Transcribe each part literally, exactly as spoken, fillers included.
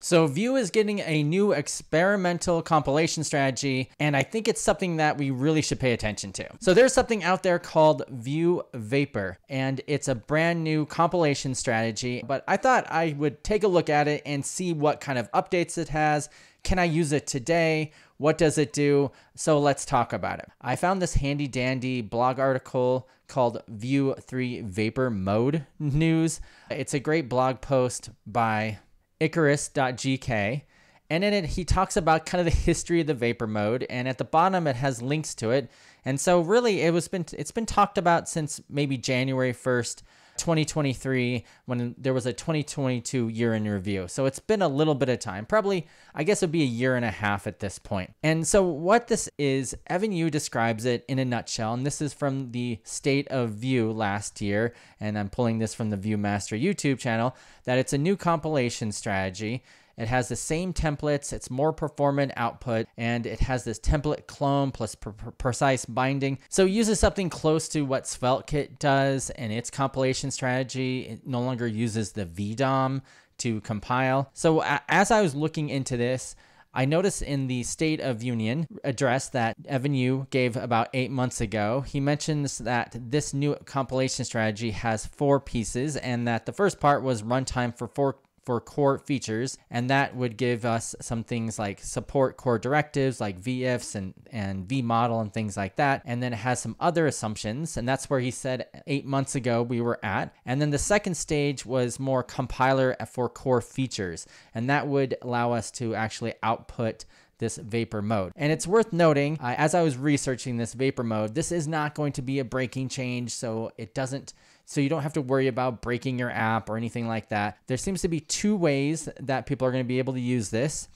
So Vue is getting a new experimental compilation strategy, and I think it's something that we really should pay attention to. So there's something out there called Vue Vapor, and it's a brand new compilation strategy, but I thought I would take a look at it and see what kind of updates it has. Can I use it today? What does it do? So let's talk about it. I found this handy dandy blog article called Vue three Vapor Mode News. It's a great blog post by Icarus dot G K, and in it he talks about kind of the history of the vapor mode, and at the bottom it has links to it. And so really it was been it's been talked about since maybe January first twenty twenty-three, when there was a twenty twenty-two year in review. So it's been a little bit of time, probably, I guess it'd be a year and a half at this point. And so what this is, Evan You describes it in a nutshell, and this is from the State of Vue last year. And I'm pulling this from the ViewMaster YouTube channel, that it's a new compilation strategy. It has the same templates, it's more performant output, and it has this template clone plus pre precise binding. So it uses something close to what SvelteKit does and its compilation strategy. It no longer uses the V DOM to compile. So as I was looking into this, I noticed in the State of Union address that Evan You gave about eight months ago, he mentions that this new compilation strategy has four pieces, and that the first part was runtime for four for core features, and that would give us some things like support core directives like v-ifs and, and v-model and things like that. And then it has some other assumptions, and that's where he said eight months ago we were at. And then the second stage was more compiler for core features, and that would allow us to actually output this vapor mode. And it's worth noting, uh, as I was researching this vapor mode, this is not going to be a breaking change, so it doesn't So you don't have to worry about breaking your app or anything like that. There seems to be two ways that people are going to be able to use this.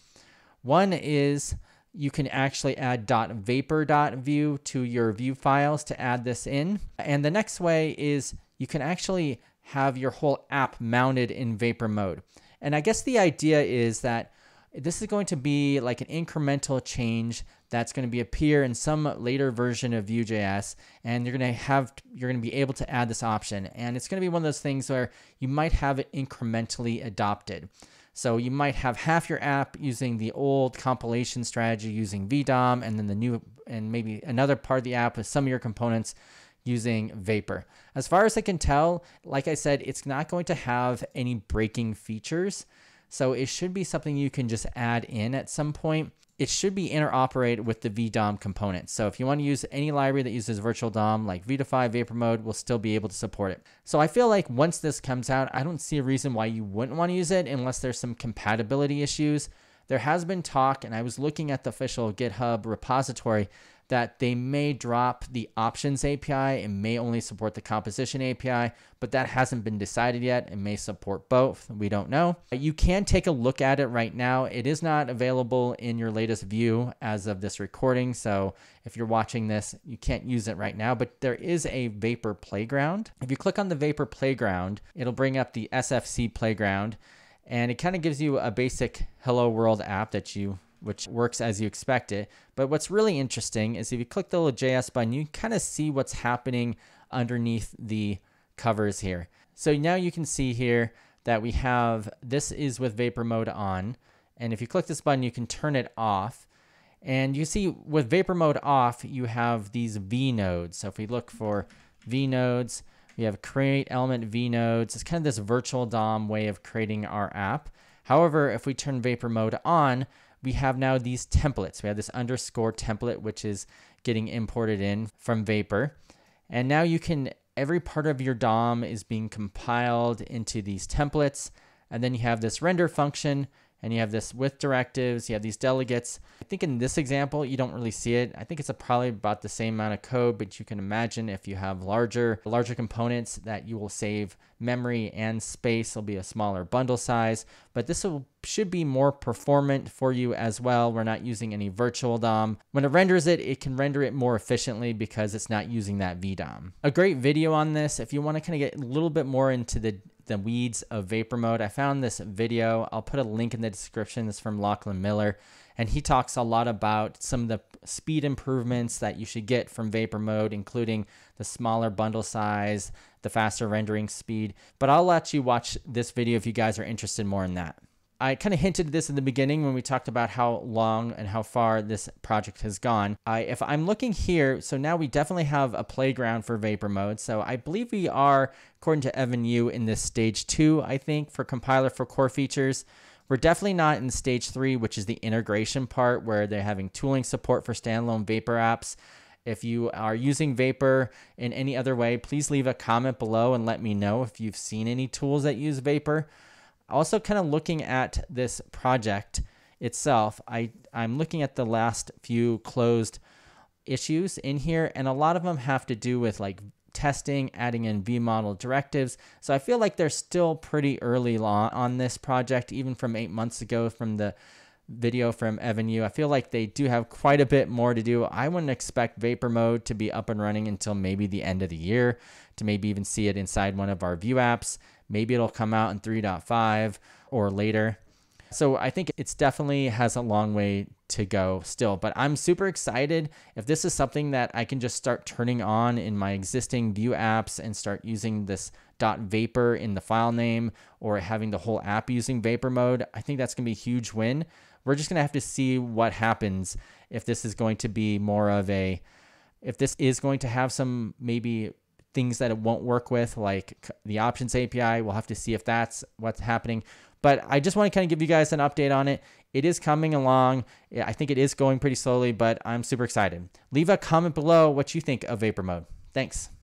One is you can actually add .vapor.vue to your Vue files to add this in. And the next way is you can actually have your whole app mounted in vapor mode. And I guess the idea is that this is going to be like an incremental change that's going to be appear in some later version of Vue.js, and you're going to have you're going to be able to add this option. And it's going to be one of those things where you might have it incrementally adopted. So you might have half your app using the old compilation strategy using V DOM, and then the new, and maybe another part of the app with some of your components using Vapor. As far as I can tell, like I said, it's not going to have any breaking features. So it should be something you can just add in at some point. It should be interoperated with the V DOM component. So if you want to use any library that uses virtual D O M, like v two five, Vapor Mode, will still be able to support it. So I feel like once this comes out, I don't see a reason why you wouldn't want to use it unless there's some compatibility issues. There has been talk, and I was looking at the official GitHub repository, that they may drop the options A P I and may only support the composition A P I, but that hasn't been decided yet. It may support both, we don't know. You can take a look at it right now. It is not available in your latest Vue as of this recording, so if you're watching this, you can't use it right now, but there is a Vapor Playground. If you click on the Vapor Playground, it'll bring up the S F C Playground, and it kind of gives you a basic Hello World app that you which works as you expect it. But what's really interesting is if you click the little J S button, you kind of see what's happening underneath the covers here. So now you can see here that we have, this is with vapor mode on. And if you click this button, you can turn it off. And you see with vapor mode off, you have these V nodes. So if we look for V nodes, we have create element V nodes. It's kind of this virtual D O M way of creating our app. However, if we turn vapor mode on, we have now these templates. We have this underscore template, which is getting imported in from Vapor. And now you can, every part of your D O M is being compiled into these templates. And then you have this render function, and you have this with directives, you have these delegates. I think in this example, you don't really see it. I think it's a probably about the same amount of code, but you can imagine if you have larger, larger components that you will save memory and space. It'll be a smaller bundle size, but this will, should be more performant for you as well. We're not using any virtual D O M. When it renders it, it can render it more efficiently because it's not using that V DOM. A great video on this, if you want to kind of get a little bit more into the the weeds of vapor mode. I found this video. I'll put a link in the description. It's from Lachlan Miller, and he talks a lot about some of the speed improvements that you should get from vapor mode, including the smaller bundle size, the faster rendering speed. But I'll let you watch this video if you guys are interested more in that. I kind of hinted this in the beginning when we talked about how long and how far this project has gone. I, if I'm looking here, so now we definitely have a playground for Vapor mode. So I believe we are, according to Evan You, in this stage two, I think, for compiler for core features. We're definitely not in stage three, which is the integration part where they're having tooling support for standalone Vapor apps. If you are using Vapor in any other way, please leave a comment below and let me know if you've seen any tools that use Vapor. Also, kind of looking at this project itself, I, I'm looking at the last few closed issues in here, and a lot of them have to do with like testing, adding in v-model directives. So I feel like they're still pretty early on this project, even from eight months ago from the video from Evan You. I feel like they do have quite a bit more to do. I wouldn't expect Vapor mode to be up and running until maybe the end of the year, to maybe even see it inside one of our Vue apps. Maybe it'll come out in three point five or later. So I think it's definitely has a long way to go still, but I'm super excited if this is something that I can just start turning on in my existing Vue apps and start using this .vapor in the file name, or having the whole app using Vapor mode. I think that's going to be a huge win. We're just going to have to see what happens, if this is going to be more of a, if this is going to have some maybe things that it won't work with, like the options A P I. We'll have to see if that's what's happening. But I just want to kind of give you guys an update on it. It is coming along. I think it is going pretty slowly, but I'm super excited. Leave a comment below what you think of Vapor mode. Thanks.